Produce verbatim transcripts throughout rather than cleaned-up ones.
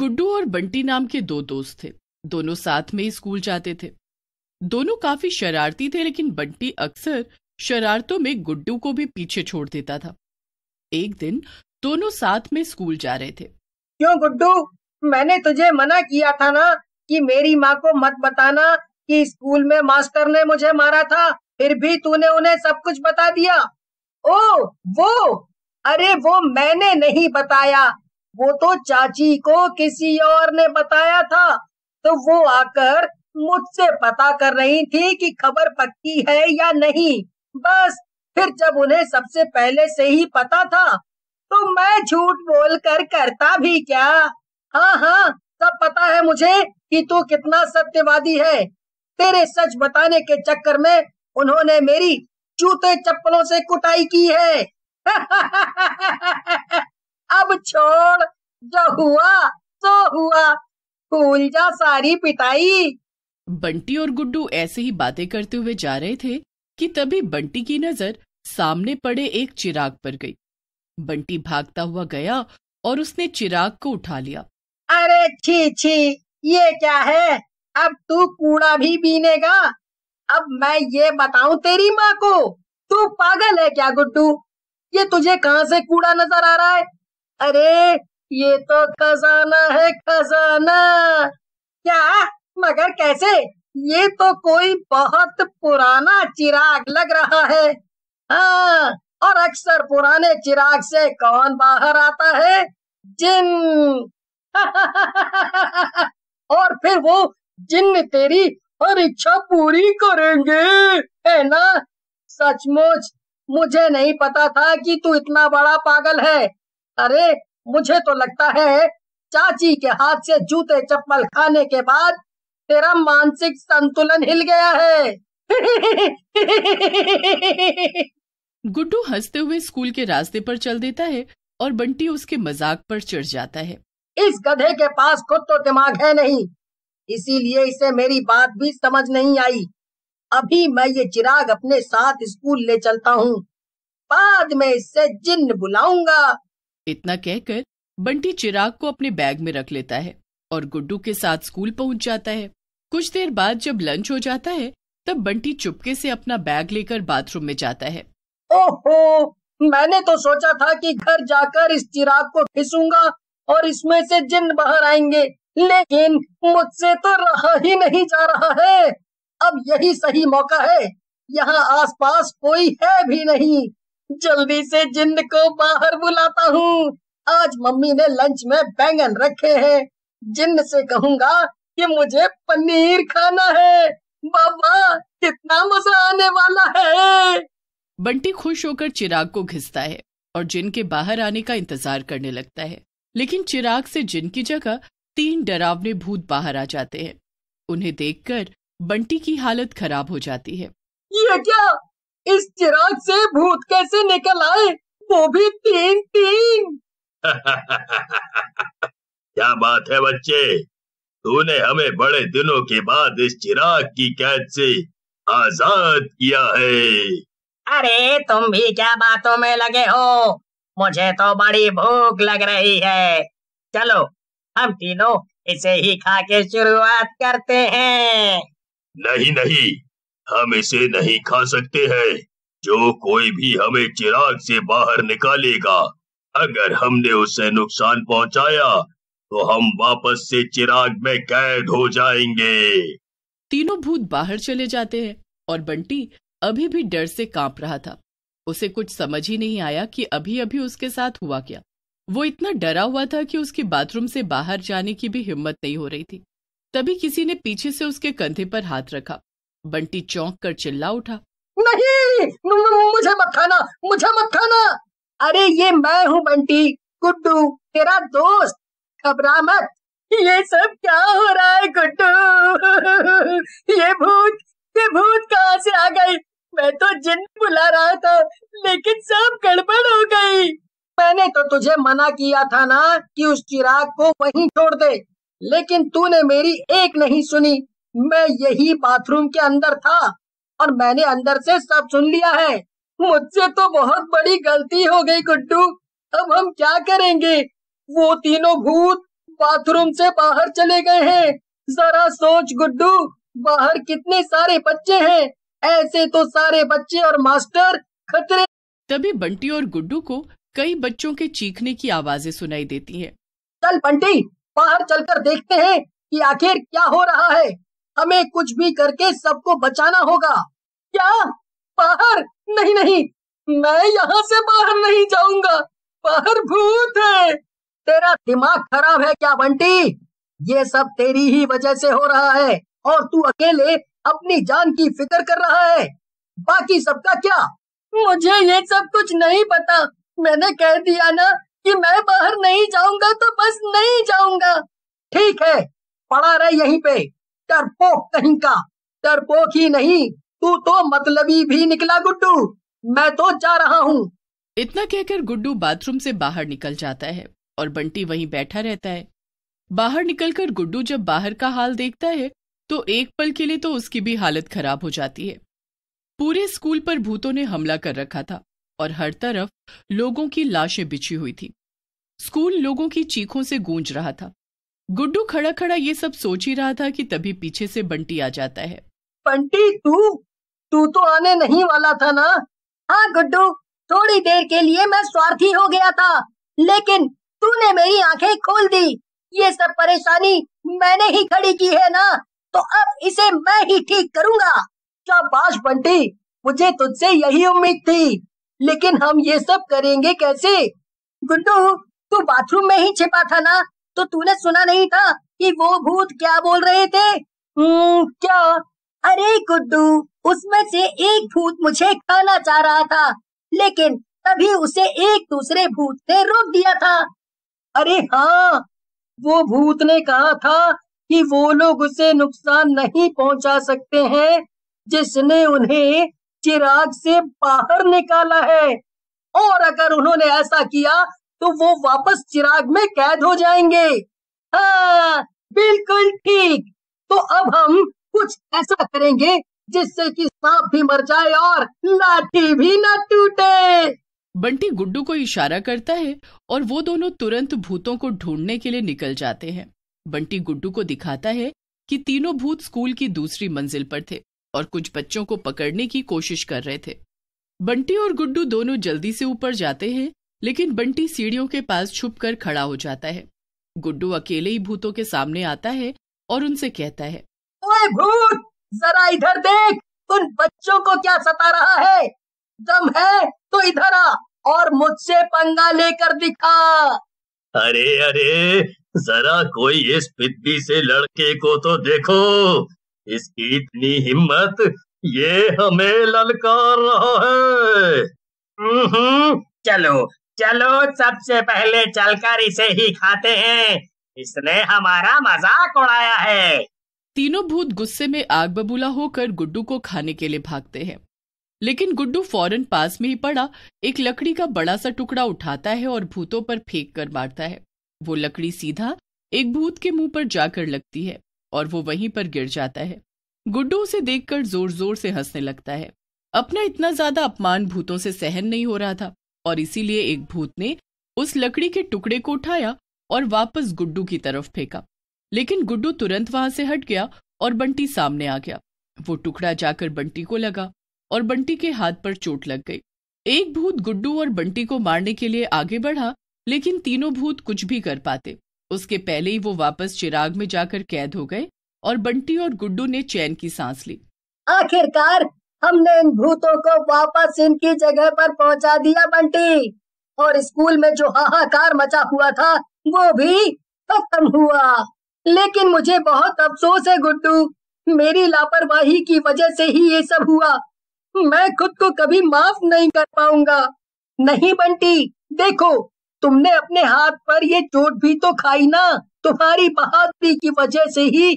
गुड्डू और बंटी नाम के दो दोस्त थे। दोनों साथ में ही स्कूल जाते थे। दोनों काफी शरारती थे, लेकिन बंटी अक्सर शरारतों में गुड्डू को भी पीछे छोड़ देता था। एक दिन दोनों साथ में स्कूल जा रहे थे। क्यों गुड्डू, मैंने तुझे मना किया था ना कि मेरी माँ को मत बताना कि स्कूल में मास्टर ने मुझे मारा था, फिर भी तूने उन्हें सब कुछ बता दिया। ओ वो, अरे वो मैंने नहीं बताया, वो तो चाची को किसी और ने बताया था, तो वो आकर मुझसे पता कर रही थी कि खबर पक्की है या नहीं। बस फिर जब उन्हें सबसे पहले से ही पता था तो मैं झूठ बोलकर करता भी क्या। हाँ हाँ, सब पता है मुझे कि तू कितना सत्यवादी है। तेरे सच बताने के चक्कर में उन्होंने मेरी जूते चप्पलों से कुटाई की है। अब छोड़, जो हुआ सो हुआ, भूल जा सारी पिटाई। बंटी और गुड्डू ऐसे ही बातें करते हुए जा रहे थे कि तभी बंटी की नजर सामने पड़े एक चिराग पर गई। बंटी भागता हुआ गया और उसने चिराग को उठा लिया। अरे छी छी, ये क्या है, अब तू कूड़ा भी बीनेगा। अब मैं ये बताऊं तेरी माँ को, तू पागल है क्या गुड्डू, ये तुझे कहाँ से कूड़ा नजर आ रहा है। अरे ये तो खजाना है, खजाना। क्या, मगर कैसे, ये तो कोई बहुत पुराना चिराग लग रहा है। हाँ, और अक्सर पुराने चिराग से कौन बाहर आता है, जिन। और फिर वो जिन तेरी और इच्छा पूरी करेंगे, है ना। सचमुच मुझे नहीं पता था कि तू इतना बड़ा पागल है। अरे मुझे तो लगता है चाची के हाथ से जूते चप्पल खाने के बाद तेरा मानसिक संतुलन हिल गया है। गुड्डू हंसते हुए स्कूल के रास्ते पर चल देता है और बंटी उसके मजाक पर चढ़ जाता है। इस गधे के पास खुद तो दिमाग है नहीं, इसीलिए इसे मेरी बात भी समझ नहीं आई। अभी मैं ये चिराग अपने साथ स्कूल ले चलता हूँ, बाद में इससे जिन्न बुलाऊंगा। इतना कहकर बंटी चिराग को अपने बैग में रख लेता है और गुड्डू के साथ स्कूल पहुँच जाता है। कुछ देर बाद जब लंच हो जाता है तब बंटी चुपके से अपना बैग लेकर बाथरूम में जाता है। ओहो, मैंने तो सोचा था कि घर जाकर इस चिराग को घिसूंगा और इसमें से जिन्न बाहर आएंगे, लेकिन मुझसे तो रहा ही नहीं जा रहा है। अब यही सही मौका है, यहाँ आसपास कोई है भी नहीं, जल्दी से जिन्न को बाहर बुलाता हूँ। आज मम्मी ने लंच में बैंगन रखे हैं, जिन्न से कहूँगा कि मुझे पनीर खाना है। बाबा, कितना मजा आने वाला है। बंटी खुश होकर चिराग को घिसता है और जिन्न के बाहर आने का इंतजार करने लगता है, लेकिन चिराग से जिन्न की जगह तीन डरावने भूत बाहर आ जाते हैं। उन्हें देखकर बंटी की हालत खराब हो जाती है। ये क्या, इस चिराग से भूत कैसे निकल आए, वो भी तीन तीन। क्या बात है बच्चे, तूने हमें बड़े दिनों के बाद इस चिराग की कैद से आजाद किया है। अरे तुम भी क्या बातों में लगे हो, मुझे तो बड़ी भूख लग रही है। चलो हम तीनों इसे ही खा के शुरुआत करते हैं। नहीं नहीं, हम इसे नहीं खा सकते हैं। जो कोई भी हमें चिराग से बाहर निकालेगा, अगर हमने उसे नुकसान पहुंचाया, तो हम वापस से चिराग में कैद हो जाएंगे। तीनों भूत बाहर चले जाते हैं और बंटी अभी भी डर से कांप रहा था। उसे कुछ समझ ही नहीं आया कि अभी अभी उसके साथ हुआ क्या। वो इतना डरा हुआ था कि उसकी बाथरूम से बाहर जाने की भी हिम्मत नहीं हो रही थी। तभी किसी ने पीछे से उसके कंधे पर हाथ रखा। बंटी चौंक कर चिल्ला उठा, नहीं, मुझे मत खाना, मुझे मत खाना। अरे ये मैं हूँ बंटी, गुड्डू तेरा दोस्त, घबरा मत। ये सब क्या हो रहा है गुड्डू, ये भूत, ये भूत कहाँ से आ गए। मैं तो जिन बुला रहा था, लेकिन सब गड़बड़ हो गई। मैंने तो तुझे मना किया था ना कि उस चिराग को वहीं छोड़ दे, लेकिन तूने मेरी एक नहीं सुनी। मैं यही बाथरूम के अंदर था और मैंने अंदर से सब सुन लिया है। मुझसे तो बहुत बड़ी गलती हो गई गुड्डू, अब हम क्या करेंगे। वो तीनों भूत बाथरूम से बाहर चले गए हैं। जरा सोच गुड्डू, बाहर कितने सारे बच्चे हैं, ऐसे तो सारे बच्चे और मास्टर खतरे। तभी बंटी और गुड्डू को कई बच्चों के चीखने की आवाजें सुनाई देती हैं। चल बंटी, बाहर चलकर देखते हैं कि आखिर क्या हो रहा है, हमें कुछ भी करके सबको बचाना होगा। क्या बाहर? नहीं नहीं, मैं यहाँ से बाहर नहीं जाऊंगा, बाहर भूत है। तेरा दिमाग खराब है क्या बंटी? ये सब तेरी ही वजह से हो रहा है और तू अकेले अपनी जान की फिक्र कर रहा है, बाकी सबका क्या? मुझे ये सब कुछ नहीं पता, मैंने कह दिया ना कि मैं बाहर नहीं जाऊंगा तो बस नहीं जाऊंगा। ठीक है, पड़ा रहे यहीं पे, डरपोक कहीं का। डरपोक ही नहीं, तू तो मतलबी भी निकला गुड्डू, मैं तो जा रहा हूँ। इतना कहकर गुड्डू बाथरूम से बाहर निकल जाता है और बंटी वहीं बैठा रहता है। बाहर निकलकर गुड्डू जब बाहर का हाल देखता है तो एक पल के लिए तो उसकी भी हालत खराब हो जाती है। पूरे स्कूल पर भूतों ने हमला कर रखा था और हर तरफ लोगों की लाशें बिछी हुई थी। स्कूल लोगों की चीखों से गूंज रहा था। गुड्डू खड़ा खड़ा ये सब सोच ही रहा था कि तभी पीछे से बंटी आ जाता है। बंटी, तू तू तो आने नहीं वाला था ना? हाँ गुड्डू, थोड़ी देर के लिए मैं स्वार्थी हो गया था, लेकिन तूने मेरी आंखें खोल दी। ये सब परेशानी मैंने ही खड़ी की है ना, तो अब इसे मैं ही ठीक करूँगा। शाबाश बंटी, मुझे तुझसे यही उम्मीद थी, लेकिन हम ये सब करेंगे कैसे? गुड्डू, तू बाथरूम में ही छिपा था ना, तो तूने सुना नहीं था कि वो भूत क्या बोल रहे थे? हम्म, क्या? अरे गुड्डू, उसमें से एक भूत मुझे खाना चाह रहा था, लेकिन तभी उसे एक दूसरे भूत ने रोक दिया था। अरे हाँ, वो भूत ने कहा था कि वो लोग उसे नुकसान नहीं पहुंचा सकते हैं जिसने उन्हें चिराग से बाहर निकाला है, और अगर उन्होंने ऐसा किया तो वो वापस चिराग में कैद हो जाएंगे। हाँ बिल्कुल ठीक, तो अब हम कुछ ऐसा करेंगे जिससे कि सांप भी मर जाए और लाठी भी न टूटे। बंटी गुड्डू को इशारा करता है और वो दोनों तुरंत भूतों को ढूंढने के लिए निकल जाते हैं। बंटी गुड्डू को दिखाता है कि तीनों भूत स्कूल की दूसरी मंजिल पर थे और कुछ बच्चों को पकड़ने की कोशिश कर रहे थे। बंटी और गुड्डू दोनों जल्दी से ऊपर जाते हैं, लेकिन बंटी सीढ़ियों के पास छुपकर खड़ा हो जाता है। गुड्डू अकेले ही भूतों के सामने आता है और उनसे कहता है, ओए भूत, जरा इधर देख, उन बच्चों को क्या सता रहा है? दम है तो इधर आ और मुझसे पंगा लेकर दिखा। अरे अरे, जरा कोई इस पिद्दी से लड़के को तो देखो, इसकी इतनी हिम्मत, ये हमें ललकार रहा है। हम्म, चलो चलो, सबसे पहले चलकर इसे ही खाते हैं, इसने हमारा मजाक उड़ाया है। तीनों भूत गुस्से में आग बबूला होकर गुड्डू को खाने के लिए भागते हैं, लेकिन गुड्डू फौरन पास में ही पड़ा एक लकड़ी का बड़ा सा टुकड़ा उठाता है और भूतों पर फेंक कर मारता है। वो लकड़ी सीधा एक भूत के मुंह पर जाकर लगती है और वो वहीं पर गिर जाता है। गुड्डू उसे देखकर जोर जोर से हंसने लगता है। अपना इतना ज्यादा अपमान भूतों से सहन नहीं हो रहा था और इसीलिए एक भूत ने उस लकड़ी के टुकड़े को उठाया और वापस गुड्डू की तरफ फेंका, लेकिन गुड्डू तुरंत वहां से हट गया और बंटी सामने आ गया। वो टुकड़ा जाकर बंटी को लगा और बंटी के हाथ पर चोट लग गई। एक भूत गुड्डू और बंटी को मारने के लिए आगे बढ़ा, लेकिन तीनों भूत कुछ भी कर पाते उसके पहले ही वो वापस चिराग में जाकर कैद हो गए और बंटी और गुड्डू ने चैन की सांस ली। आखिरकार हमने इन भूतों को वापस इनकी जगह पर पहुंचा दिया बंटी, और स्कूल में जो हाहाकार मचा हुआ था वो भी खत्म हुआ। लेकिन मुझे बहुत अफसोस है गुड्डू, मेरी लापरवाही की वजह से ही ये सब हुआ, मैं खुद को कभी माफ नहीं कर पाऊंगा। नहीं बंटी, देखो, तुमने अपने हाथ पर ये चोट भी तो खाई ना, तुम्हारी बहादुरी की वजह से ही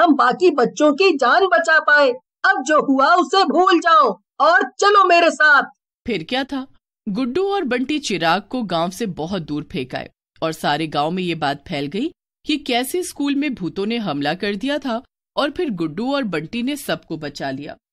हम बाकी बच्चों की जान बचा पाए। अब जो हुआ उसे भूल जाओ और चलो मेरे साथ। फिर क्या था, गुड्डू और बंटी चिराग को गाँव से बहुत दूर फेंक आए और सारे गाँव में ये बात फैल गई कि कैसे स्कूल में भूतों ने हमला कर दिया था और फिर गुड्डू और बंटी ने सबको बचा लिया।